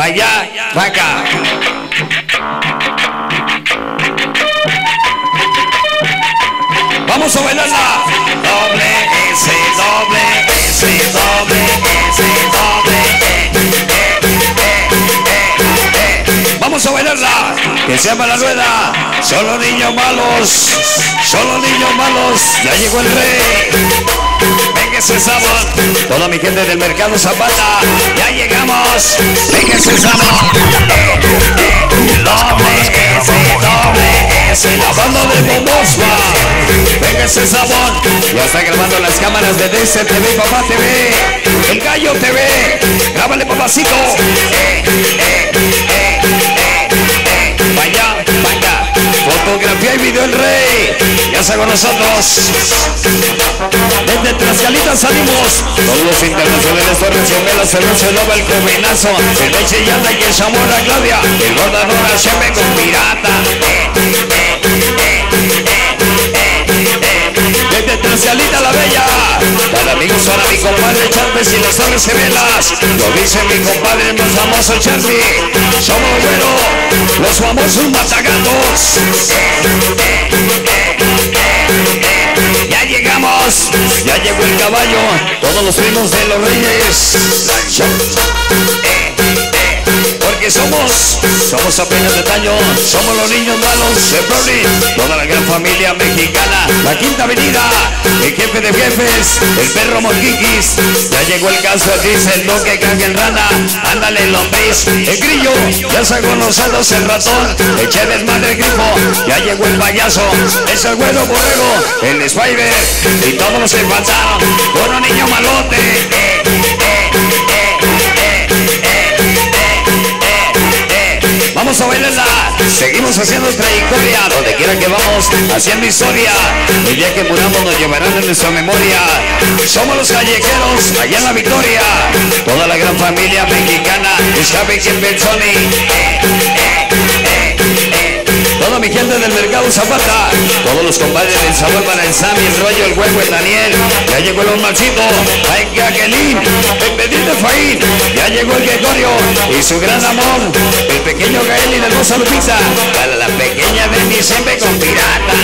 para allá, para acá. Vamos a bailarla. Doble S, doble S, doble S, doble E. Vamos a bailarla, que se llama la rueda. Solo niños malos, solo niños malos. Ya llegó el rey. Ven que se sabe, toda mi gente del mercado Zapata, ya llegamos. Ven que se sabe, doble S, la banda de Bombospa. Ven que se sabe, ya está grabando las cámaras de DC TV, Papá TV, El Gallo TV. Grábale, papacito. Vaya, vaya, fotografía y video el rey. Ya está con nosotros. Desde Tlaxcalita salimos. Todos los internacionales fueron gemelas, el noche loba, el combinazo, el noche llanta y el Zamora Claudia, el gordadora siempre con pirata. Desde Tlaxcalita la bella, para amigos ahora mi compadre Charles y las aves gemelas. Lo dice mi compadre el más famoso Charlie. Somos güeros, los famosos matagatos. Ya llegamos, ya llegó el caballo, todos los primos de los reyes. Porque somos apenas de taño, somos los niños malos de Brooklyn, toda la gran familia mexicana, la Quinta Avenida, el jefe de jefes, el perro Monquiquis. Ya llegó el caso, dice el no que cague en rana, ándale lombriz, el grillo, ya se con nosotros el ratón, el Chévez madre grifo, ya llegó el payaso, es el güero borrego, el Spider, y todos los que faltaron, bueno niño malote. Vamos a bailarla, seguimos haciendo trayectoria, donde quiera que vamos, haciendo historia. El día que muramos nos llevarán en nuestra memoria. Somos los callejeros, allá en la Victoria. Toda la gran familia mexicana, Chávez y Benzoni. Toda mi gente del mercado Zapata, todos los compadres del sabor para el Sammy, el rollo, el huevo, el Daniel. Ya llegó el Olmarcito, el Gaquelín, el Pedrito Faín. Ya llegó el Gregorio y su gran amor, el pequeño Gael y la hermosa Lupita. Para la pequeña Benny siempre con pirata.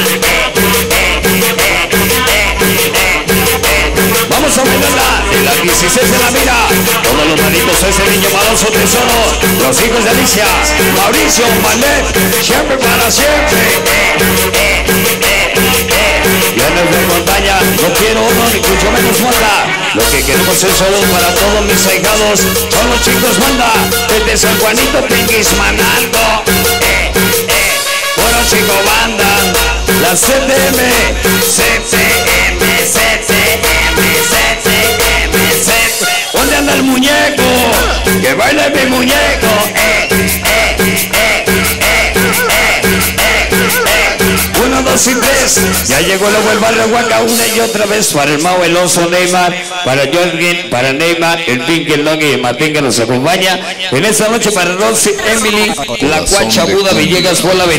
Vamos a bailarla en la 16 de la mira. Todos los manitos es el niño maloso tesoro. Los hijos de Alicia, Mauricio, Manet, siempre para siempre. Viernes de montaña, no quiero uno ni mucho menos manda. Lo que queremos es solo para todos mis ahijados. Son los chicos manda, desde San Juanito, Penguismanalco. Bueno chico banda, la CTM, CTM, CTM, CTM, CTM. ¿Dónde anda el muñeco? Que baile mi muñeco. Uno, dos y tres. Ya llegó luego el barrio Huaca una y otra vez. Para el Mau, el Oso, Neymar, para Jorgen, para Neymar, el Pinky, el Long y el Martín que nos acompaña. En esta noche para Rosy, Emily, la Cuacha Buda, Villegas, Bola Venal.